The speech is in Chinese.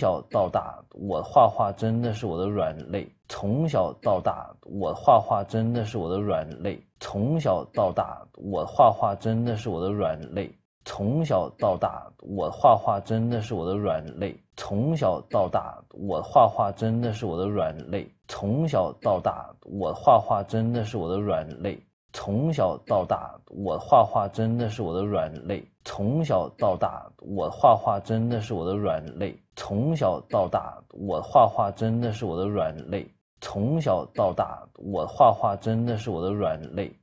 小到大，我画画真的是我的软肋。从小到大，我画画真的是我的软肋。从小到大，我画画真的是我的软肋。从小到大，我画画真的是我的软肋。从小到大，我画画真的是我的软肋。从小到大，我画画真的是我的软肋。从小到大，我画画真的是我的软肋。从小到大，我画画真的是我的软肋。从小到大，我画画真的是我的软肋。从小到大，我画画真的是我的软肋。